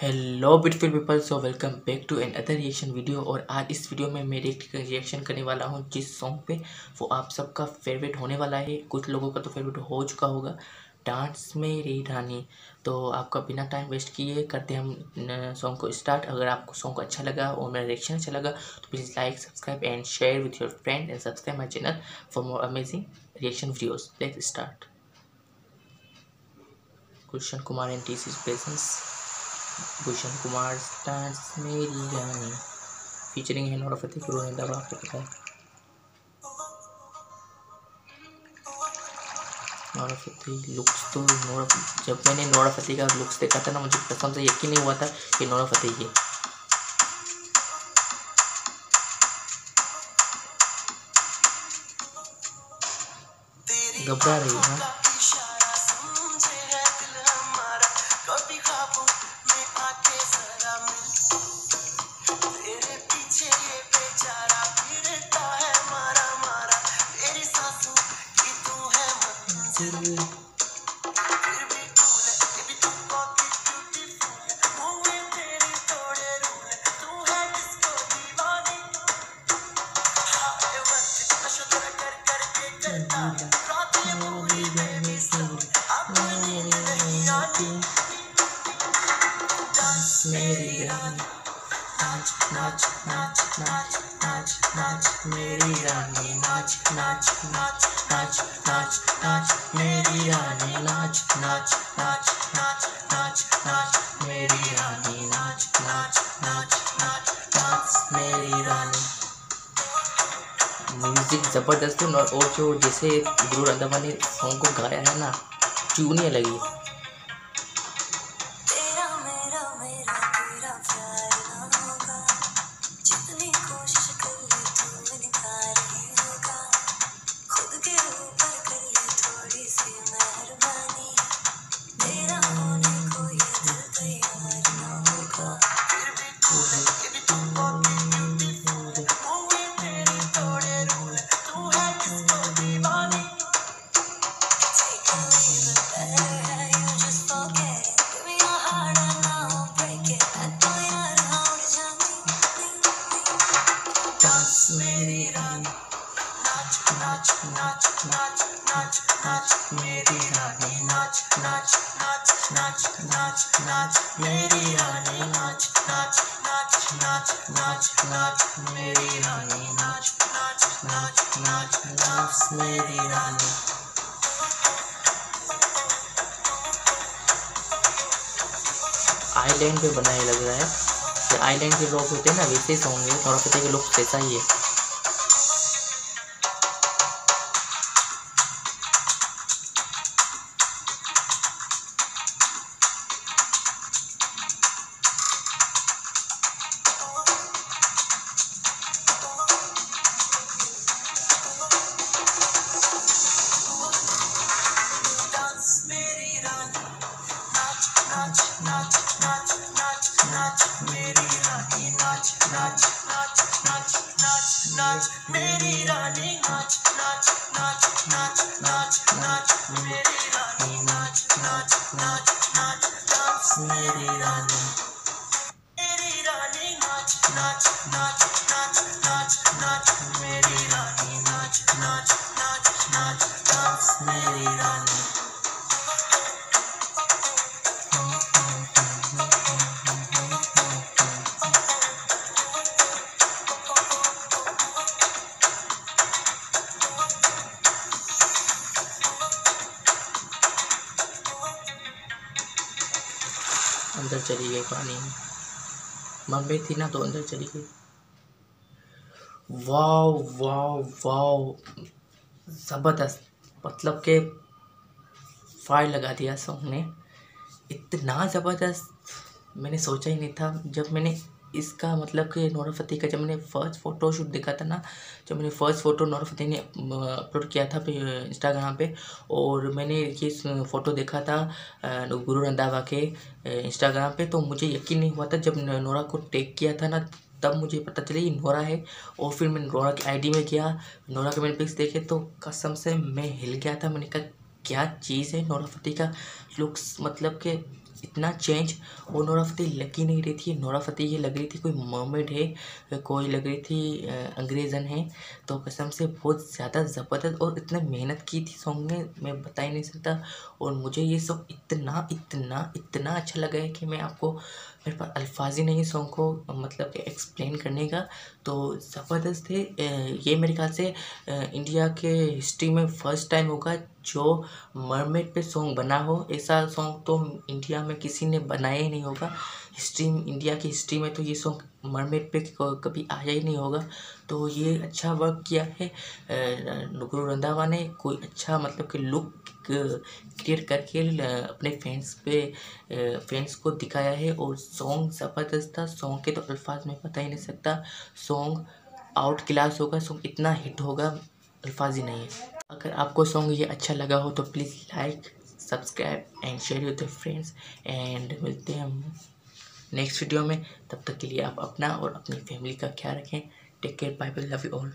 Hello beautiful people, so welcome back to another reaction video. और आज इस video में मैं एक रिएक्शन करने वाला हूं जिस सॉन्ग पे वो आप सबका फेवरेट होने वाला है। कुछ लोगों का तो फेवरेट हो चुका होगा, डांस मेरी रानी। तो आपका बिना टाइम वेस्ट किए करते हम सॉन्ग को स्टार्ट। अगर आपको सॉन्ग अच्छा लगा और मेरा रिएक्शन अच्छा लगा तो please like, subscribe and share with your friend and subscribe my channel for more amazing reaction videos. Let's start. Gulshan Kumar and T Series presents Bhushan Kumar, dance मेरी रानी, फीचरिंग है नोरा फतेही, गुरु रंधावा। आपको पता है नोरा फतेही लुक्स तो जब मैंने नोरा फतेही का looks देखा था ना, मुझे कसम से यकीन नहीं हुआ था कि नोरा फतेही है। घबरा रही है ना, म्यूजिक ज़बरदस्त है। और जो जैसे गुरु रंधावा ने सॉन्ग को गाया है ना, ट्यून ही अलग है। आइलैंड पे बनाया लग रहा है, तो आइलैंड के लोग होते हैं ना, वैसे सॉन्ग है। नोरा फतेही के लोग कैसा ही है। अंदर चली गई पानी में, बम्बई थी ना तो अंदर चली गई। वाओ वाओ वाओ, ज़बरदस्त। मतलब के फायर लगा दिया सॉन्ग ने, इतना ज़बरदस्त मैंने सोचा ही नहीं था। जब मैंने इसका मतलब कि नोरा फतेही का जब मैंने फ़र्स्ट फ़ोटोशूट देखा था ना, जब मैंने फ़र्स्ट फ़ोटो नोरा फतेही ने अपलोड किया था इंस्टाग्राम पे, और मैंने ये फ़ोटो देखा था गुरु रंधावा के इंस्टाग्राम पे, तो मुझे यकीन नहीं हुआ था। जब नोरा को टैग किया था ना, तब मुझे पता चला ये नोरा है। और फिर मैंने नोरा की आईडी में गया, नोरा के मैंने पिक्स देखे तो कसम से मैं हिल गया था। मैंने कहा क्या चीज़ है, नोरा फतेही का लुक्स मतलब कि इतना चेंज। और नोरा फतेही लगी नहीं रही थी, नोरा फतेही ये लग रही थी कोई मर्मेड है, कोई लग रही थी अंग्रेज़न है। तो कसम से बहुत ज़्यादा ज़बरदस्त और इतना मेहनत की थी सॉन्ग में, मैं बता ही नहीं सकता। और मुझे ये सॉन्ग इतना इतना इतना अच्छा लगा है कि मैं आपको, मेरे पास अल्फाज ही नहीं सॉन्ग को मतलब कि एक्सप्लेन करने का। तो ज़बरदस्त है ये, मेरे ख्याल से इंडिया के हिस्ट्री में फर्स्ट टाइम होगा जो मरमेड पे सॉन्ग बना हो। ऐसा सॉन्ग तो इंडिया में किसी ने बनाया ही नहीं होगा, हिस्ट्री इंडिया की हिस्ट्री में तो ये सॉन्ग मरमेड पे कभी आया ही नहीं होगा। तो ये अच्छा वर्क किया है गुरु रंधावा ने, कोई अच्छा मतलब कि लुक क्रिएट करके अपने फैंस को दिखाया है। और सॉन्ग ज़बरदस्त था, सॉन्ग के तो अल्फाज में पता ही नहीं सकता, सॉन्ग आउट क्लास होगा, सॉन्ग इतना हिट होगा अल्फाज ही नहीं है। अगर आपको सॉन्ग ये अच्छा लगा हो तो please like, subscribe and share with your friends. And मिलते हैं हम नेक्स्ट वीडियो में, तब तक के लिए आप अपना और अपनी फैमिली का ख्याल रखें। Take care, bye bye, love you all.